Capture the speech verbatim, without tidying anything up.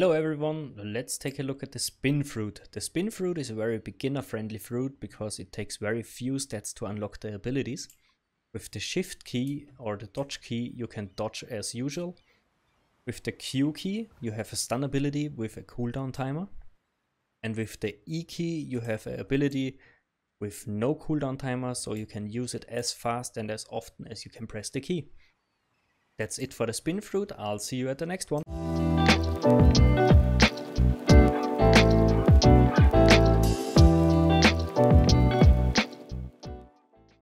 Hello everyone, let's take a look at the Spin Fruit. The Spin Fruit is a very beginner friendly fruit because it takes very few stats to unlock the abilities. With the Shift key or the Dodge key you can dodge as usual. With the Q key you have a stun ability with a cooldown timer. And with the E key you have an ability with no cooldown timer, so you can use it as fast and as often as you can press the key. That's it for the Spin Fruit, I'll see you at the next one. Thank you.